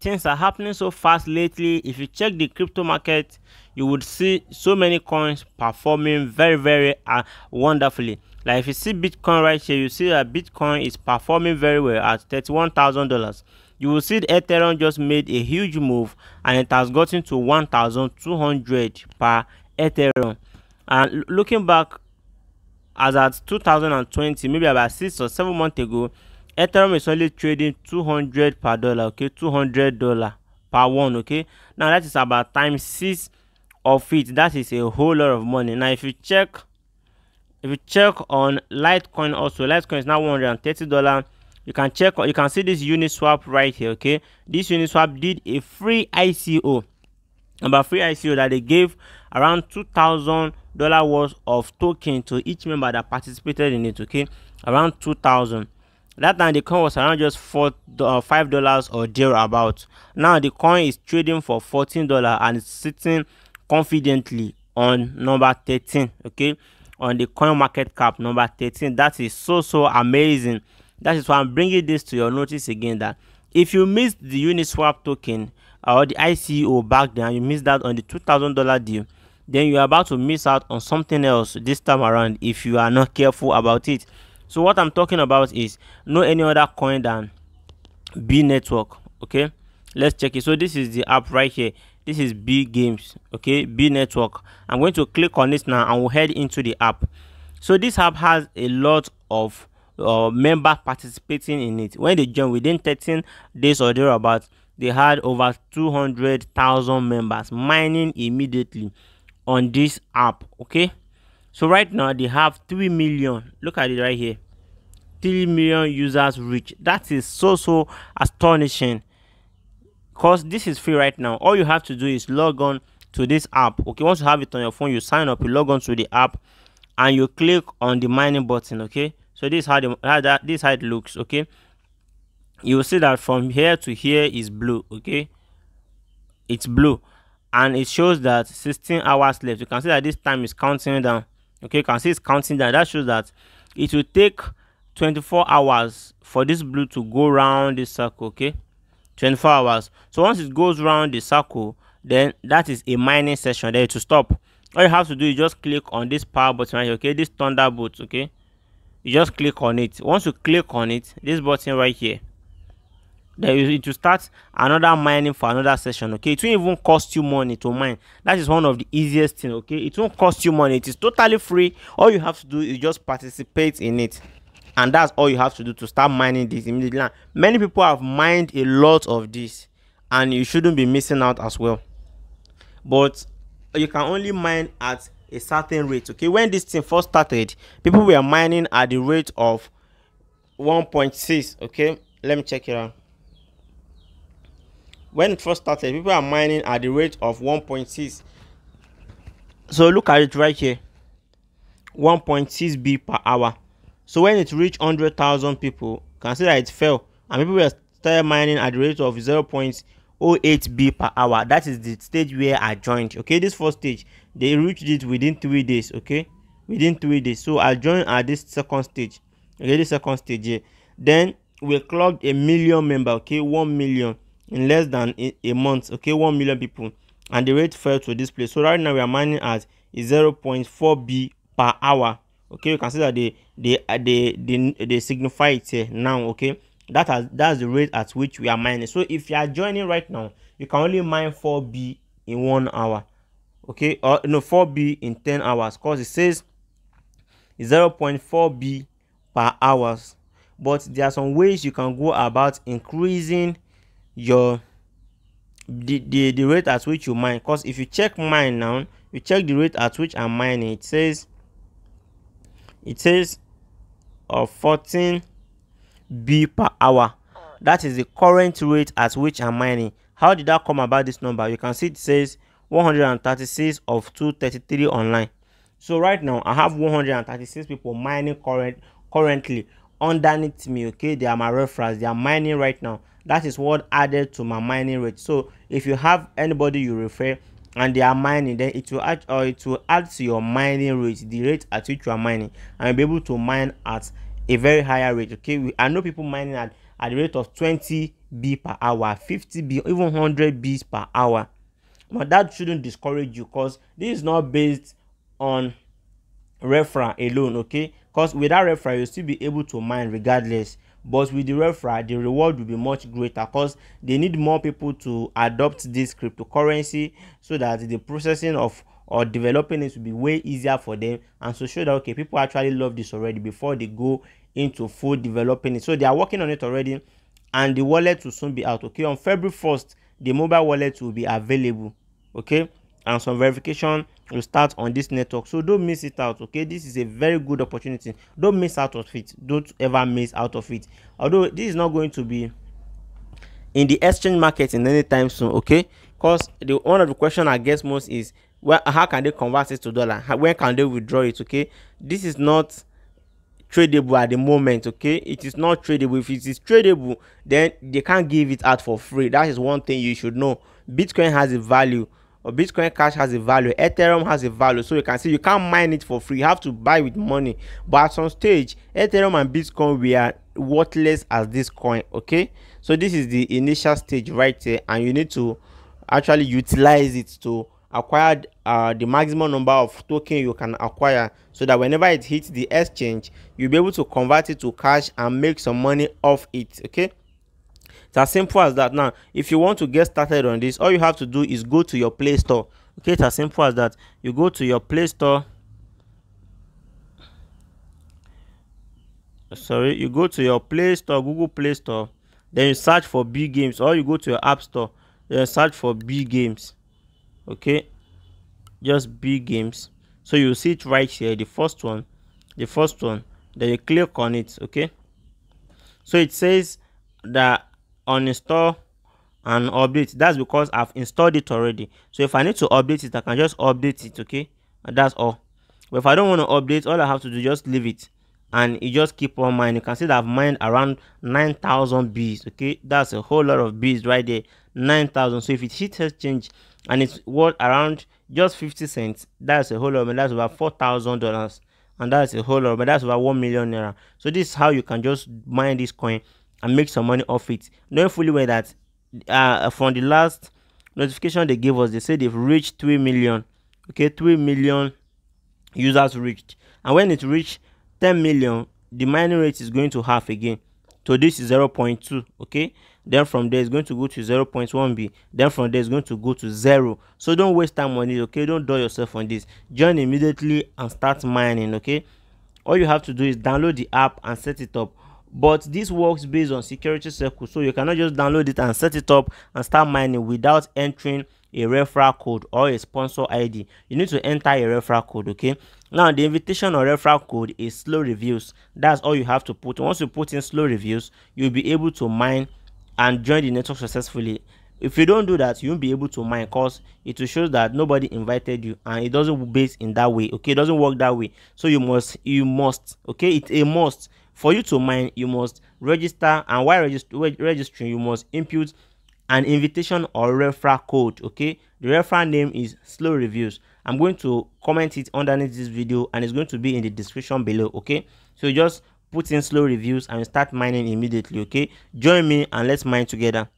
Things are happening so fast lately. If you check the crypto market, you would see so many coins performing very, very wonderfully. Like if you see Bitcoin right here, you see that Bitcoin is performing very well at $31,000. You will see the Ethereum just made a huge move and it has gotten to 1,200 per Ethereum. And looking back as at 2020, maybe about 6 or 7 months ago, Ethereum is only trading $200 per dollar, okay, $200 per one, okay. Now that is about times 6 of it. That is a whole lot of money. Now if you check on Litecoin also, Litecoin is now $130. You can check, you can see this Uniswap right here, okay. This Uniswap did a free ICO, about free ICO that they gave around $2,000 worth of token to each member that participated in it, okay, around 2,000. That time the coin was around just $5 or thereabout. Now the coin is trading for $14 and it's sitting confidently on number 13, okay, on the coin market cap number 13. That is so amazing. That is why I'm bringing this to your notice again, that if you missed the Uniswap token or the ICO back then, you missed that on the $2,000 deal, then you're about to miss out on something else this time around if you are not careful about it. So what I'm talking about is no any other coin than Bee Network, okay. Let's check it. So this is the app right here. This is Bee Games, okay, Bee Network. I'm going to click on this now and we'll head into the app. So this app has a lot of members participating in it. When they joined within 13 days or thereabouts, they had over 200,000 members mining immediately on this app, okay. So right now they have 3 million, look at it right here, 3 million users reach. That is so astonishing, because this is free right now. All you have to do is log on to this app, okay. Once you have it on your phone, you sign up, you log on to the app and you click on the mining button, okay. So this is how it looks, okay. You will see that from here to here is blue, okay, it's blue, and it shows that 16 hours left. You can see that this time is counting down, okay. You can see it's counting down. That shows that it will take 24 hours for this blue to go round this circle, okay, 24 hours. So once it goes round the circle, then that is a mining session. There to stop. All you have to do is just click on this power button right here, okay, this thunderbolt, okay. You just click on it. Once you click on it, this button right here, then it will start another mining for another session, okay. It won't even cost you money to mine. That is one of the easiest thing, okay. It won't cost you money. It is totally free. All you have to do is just participate in it, and that's all you have to do to start mining this immediately. Many people have mined a lot of this and you shouldn't be missing out as well, but you can only mine at a certain rate, okay. When this thing first started, people were mining at the rate of 1.6, okay. Let me check it out. When it first started, people are mining at the rate of 1.6. so look at it right here, 1.6 B per hour. So when it reached 100,000 people, consider it fell, and people were still mining at the rate of 0.08 B per hour. That is the stage where I joined, okay. This first stage, they reached it within 3 days, okay, within 3 days. So I joined at this second stage, okay, this second stage here. Then we clocked 1 million member, okay, 1 million in less than a month, okay, 1 million people, and the rate fell to this place. So right now we are mining at 0.4 B per hour, okay. You can see that they signify it here now, okay. That's the rate at which we are mining. So if you are joining right now, you can only mine 4 B in 1 hour, okay, or no, 4 B in 10 hours, because it says 0.4 B per hours. But there are some ways you can go about increasing your the rate at which you mine, because if you check mine now, you check the rate at which I'm mining, it says 14 B per hour. That is the current rate at which I'm mining. How did that come about, this number? You can see it says 136 of 233 online. So right now I have 136 people mining currently underneath me, okay. They are my referrals, they are mining right now. That is what added to my mining rate. So if you have anybody you refer and they are mining, then it will add to your mining rate, the rate at which you are mining, and you'll be able to mine at a very higher rate, okay. I know people mining at at the rate of 20 B per hour, 50 B, even 100 Bs per hour. But that shouldn't discourage you, because this is not based on referral alone, okay? Because without referral, you'll still be able to mine regardless. But with the referral, the reward will be much greater, because they need more people to adopt this cryptocurrency so that the processing of or developing it will be way easier for them, and so show that okay, people actually love this already before they go into full developing it. So they are working on it already, and the wallet will soon be out. Okay, on February 1st, the mobile wallet will be available. Okay, and some verification will start on this network. So don't miss it out. Okay, this is a very good opportunity. Don't miss out of it. Don't ever miss out of it. Although this is not going to be in the exchange market in any time soon. Okay, because the one of the question I guess most is, well, how can they convert it to dollar? When can they withdraw it? Okay, this is not tradable at the moment. Okay, it is not tradable. If it is tradable, then they can't give it out for free. That is one thing you should know. Bitcoin has a value, or Bitcoin Cash has a value, Ethereum has a value. So you can see you can't mine it for free. You have to buy with money. But at some stage, Ethereum and Bitcoin were worthless as this coin. Okay, so this is the initial stage right here, and you need to actually utilize it to acquired the maximum number of tokens you can acquire, so that whenever it hits the exchange, you'll be able to convert it to cash and make some money off it. Okay, it's as simple as that. Now if you want to get started on this, all you have to do is go to your Play Store. Okay, it's as simple as that. You go to your Play Store, you go to your Play Store, Google Play Store, then you search for Bee Games, or you go to your App Store, then search for Bee Games. Okay, just Bee Games. So you see it right here, the first one, then you click on it. Okay, so it says that uninstall and update. That's because I've installed it already. So if I need to update it, I can just update it. Okay, and that's all. But if I don't want to update, all I have to do is just leave it, and it just keep on mining. You can see that I've mined around 9,000 Bs. Okay, that's a whole lot of Bs right there, 9,000. So if it hits exchange and it's worth around just 50 cents, that's a whole lot. But that's about $4,000, and that's a whole lot. But that's about 1 million naira. So this is how you can just mine this coin and make some money off it, knowing fully well that from the last notification they gave us, they said they've reached 3 million. Okay, 3 million users reached, and when it reached 10 million, the mining rate is going to half again. So this is 0.2. okay, then from there it's going to go to 0.1b, then from there it's going to go to 0. So don't waste time on it. Okay, don't dull yourself on this. Join immediately and start mining. Okay, all you have to do is download the app and set it up. But this works based on security circle, so you cannot just download it and set it up and start mining without entering a referral code or a sponsor ID. You need to enter a referral code. Okay, now the invitation or referral code is Slow Reviews. That's all you have to put. Once you put in Slow Reviews, you'll be able to mine and join the network successfully. If you don't do that, you won't be able to mine, because it will show that nobody invited you, and it doesn't base in that way. Okay, it doesn't work that way. So you must, okay, it's a must for you to mine. You must register, and while registering, you must input an invitation or referral code. Okay, the referral name is Slow Reviews. I'm going to comment it underneath this video, and it's going to be in the description below. Okay, so just put in Slow Reviews and start mining immediately. Okay, join me and let's mine together.